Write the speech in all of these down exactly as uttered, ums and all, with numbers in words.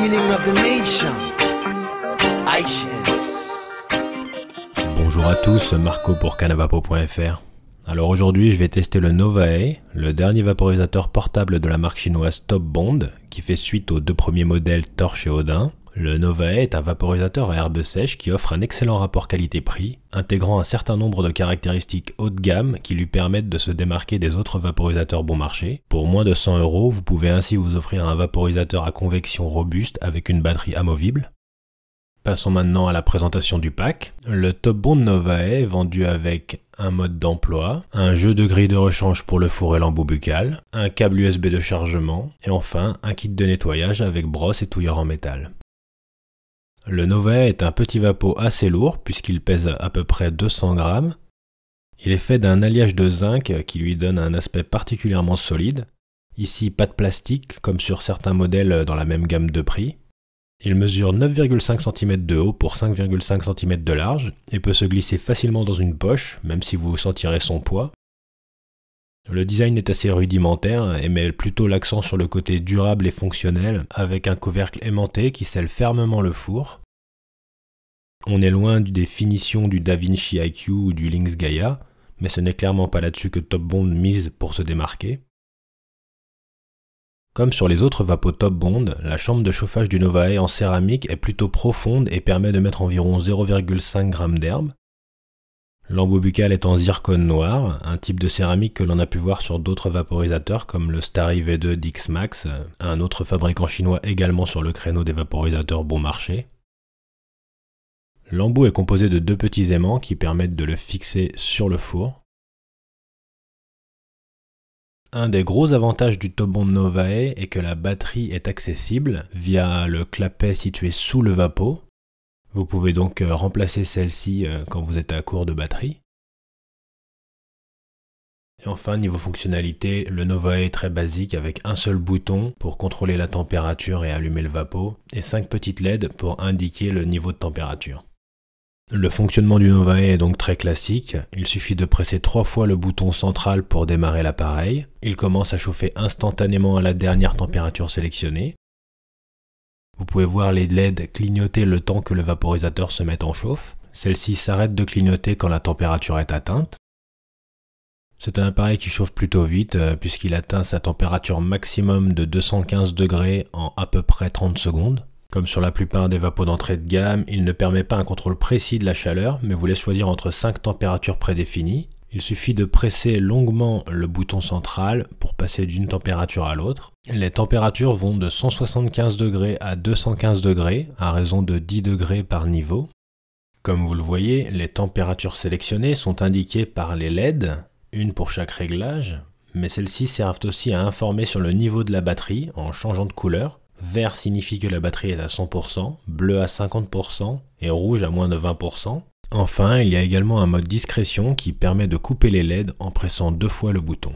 healing of the nation. Bonjour à tous, Marco pour canavapo point F R. Alors aujourd'hui je vais tester le Novae, le dernier vaporisateur portable de la marque chinoise TopBond, qui fait suite aux deux premiers modèles Torch et Odin. Le Novae est un vaporisateur à herbes sèches qui offre un excellent rapport qualité-prix, intégrant un certain nombre de caractéristiques haut de gamme qui lui permettent de se démarquer des autres vaporisateurs bon marché. Pour moins de cent euros, vous pouvez ainsi vous offrir un vaporisateur à convection robuste avec une batterie amovible. Passons maintenant à la présentation du pack. Le TopBond Novae est vendu avec un mode d'emploi, un jeu de grille de rechange pour le four et l'embout buccal, un câble U S B de chargement et enfin un kit de nettoyage avec brosse et touilleur en métal. Le Novae est un petit vapo assez lourd puisqu'il pèse à peu près deux cents grammes. Il est fait d'un alliage de zinc qui lui donne un aspect particulièrement solide. Ici pas de plastique comme sur certains modèles dans la même gamme de prix. Il mesure neuf virgule cinq centimètres de haut pour cinq virgule cinq centimètres de large et peut se glisser facilement dans une poche, même si vous sentirez son poids. Le design est assez rudimentaire et met plutôt l'accent sur le côté durable et fonctionnel avec un couvercle aimanté qui scelle fermement le four. On est loin des finitions du DaVinci I Q ou du Lynx Gaia, mais ce n'est clairement pas là-dessus que TopBond mise pour se démarquer. Comme sur les autres vapos TopBond, la chambre de chauffage du Novae en céramique est plutôt profonde et permet de mettre environ zéro virgule cinq gramme d'herbe. L'embout buccal est en zircone noir, un type de céramique que l'on a pu voir sur d'autres vaporisateurs comme le Starry V deux d'X-Max, un autre fabricant chinois également sur le créneau des vaporisateurs bon marché. L'embout est composé de deux petits aimants qui permettent de le fixer sur le four. Un des gros avantages du TopBond Novae est que la batterie est accessible via le clapet situé sous le vapo. Vous pouvez donc remplacer celle-ci quand vous êtes à court de batterie. Et enfin, niveau fonctionnalité, le Novae est très basique avec un seul bouton pour contrôler la température et allumer le vapo et cinq petites L E D pour indiquer le niveau de température. Le fonctionnement du Novae est donc très classique, il suffit de presser trois fois le bouton central pour démarrer l'appareil, il commence à chauffer instantanément à la dernière température sélectionnée. Vous pouvez voir les L E D clignoter le temps que le vaporisateur se met en chauffe, celle-ci s'arrête de clignoter quand la température est atteinte. C'est un appareil qui chauffe plutôt vite puisqu'il atteint sa température maximum de deux cent quinze degrés en à peu près trente secondes. Comme sur la plupart des vapos d'entrée de gamme, il ne permet pas un contrôle précis de la chaleur, mais vous laisse choisir entre cinq températures prédéfinies. Il suffit de presser longuement le bouton central pour passer d'une température à l'autre. Les températures vont de cent soixante-quinze degrés à deux cent quinze degrés, à raison de dix degrés par niveau. Comme vous le voyez, les températures sélectionnées sont indiquées par les L E D, une pour chaque réglage, mais celles-ci servent aussi à informer sur le niveau de la batterie en changeant de couleur. Vert signifie que la batterie est à cent pour cent, bleu à cinquante pour cent et rouge à moins de vingt pour cent. Enfin, il y a également un mode discrétion qui permet de couper les L E D en pressant deux fois le bouton.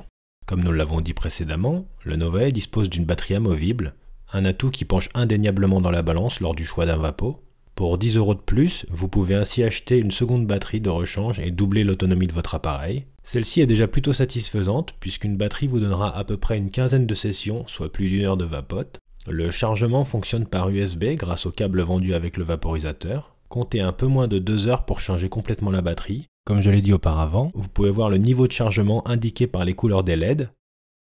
Comme nous l'avons dit précédemment, le Novae dispose d'une batterie amovible, un atout qui penche indéniablement dans la balance lors du choix d'un vapo. Pour dix euros de plus, vous pouvez ainsi acheter une seconde batterie de rechange et doubler l'autonomie de votre appareil. Celle-ci est déjà plutôt satisfaisante puisqu'une batterie vous donnera à peu près une quinzaine de sessions, soit plus d'une heure de vapote. Le chargement fonctionne par U S B grâce au câble vendu avec le vaporisateur. Comptez un peu moins de deux heures pour changer complètement la batterie. Comme je l'ai dit auparavant, vous pouvez voir le niveau de chargement indiqué par les couleurs des L E D.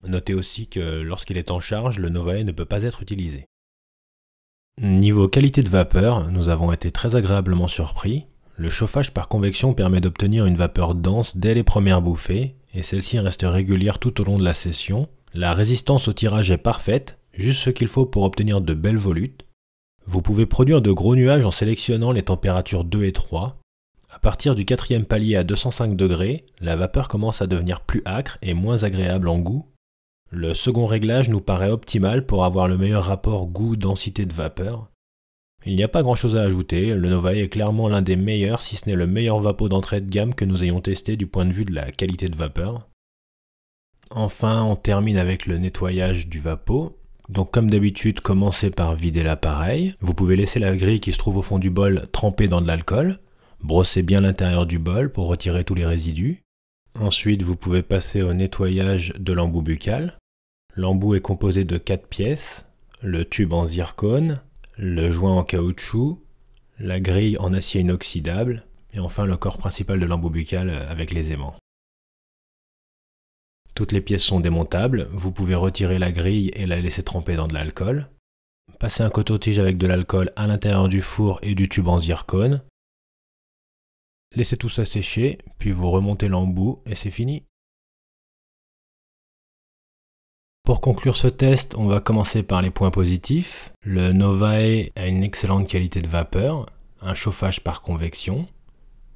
Notez aussi que lorsqu'il est en charge, le Novae ne peut pas être utilisé. Niveau qualité de vapeur, nous avons été très agréablement surpris. Le chauffage par convection permet d'obtenir une vapeur dense dès les premières bouffées, et celle-ci reste régulière tout au long de la session. La résistance au tirage est parfaite. Juste ce qu'il faut pour obtenir de belles volutes. Vous pouvez produire de gros nuages en sélectionnant les températures deux et trois. À partir du quatrième palier à deux cent cinq degrés, la vapeur commence à devenir plus âcre et moins agréable en goût. Le second réglage nous paraît optimal pour avoir le meilleur rapport goût-densité de vapeur. Il n'y a pas grand chose à ajouter, le Novae est clairement l'un des meilleurs, si ce n'est le meilleur vapo d'entrée de gamme que nous ayons testé du point de vue de la qualité de vapeur. Enfin, on termine avec le nettoyage du vapo. Donc comme d'habitude, commencez par vider l'appareil. Vous pouvez laisser la grille qui se trouve au fond du bol trempée dans de l'alcool. Brossez bien l'intérieur du bol pour retirer tous les résidus. Ensuite, vous pouvez passer au nettoyage de l'embout buccal. L'embout est composé de quatre pièces, le tube en zircone, le joint en caoutchouc, la grille en acier inoxydable, et enfin le corps principal de l'embout buccal avec les aimants. Toutes les pièces sont démontables, vous pouvez retirer la grille et la laisser tremper dans de l'alcool, passer un coton-tige avec de l'alcool à l'intérieur du four et du tube en zircone, laissez tout ça sécher, puis vous remontez l'embout et c'est fini. Pour conclure ce test, on va commencer par les points positifs. Le Novae a une excellente qualité de vapeur, un chauffage par convection,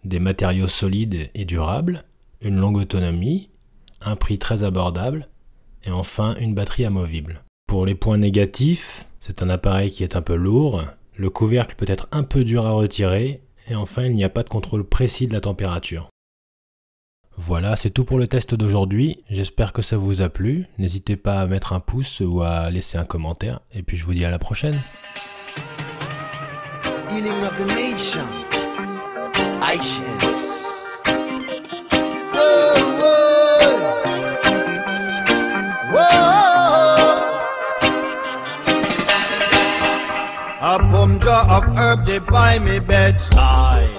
des matériaux solides et durables, une longue autonomie, un prix très abordable et enfin une batterie amovible. Pour les points négatifs, c'est un appareil qui est un peu lourd, le couvercle peut être un peu dur à retirer et enfin il n'y a pas de contrôle précis de la température. Voilà, c'est tout pour le test d'aujourd'hui, j'espère que ça vous a plu, n'hésitez pas à mettre un pouce ou à laisser un commentaire et puis je vous dis à la prochaine. A bumja of herb they by me bedside.